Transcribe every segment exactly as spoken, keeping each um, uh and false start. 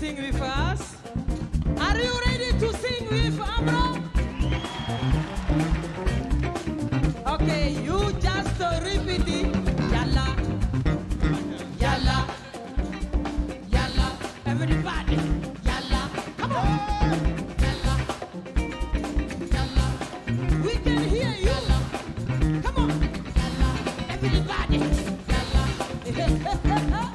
sing with us? Are you ready to sing with Amro? Okay, you just uh, repeat it. Yalla, yalla, yalla, everybody. Yalla, come on. Yalla, yalla. We can hear you. Come on. Yalla, everybody. Yalla.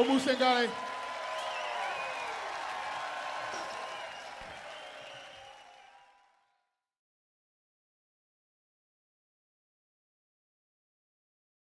Omu Sangare.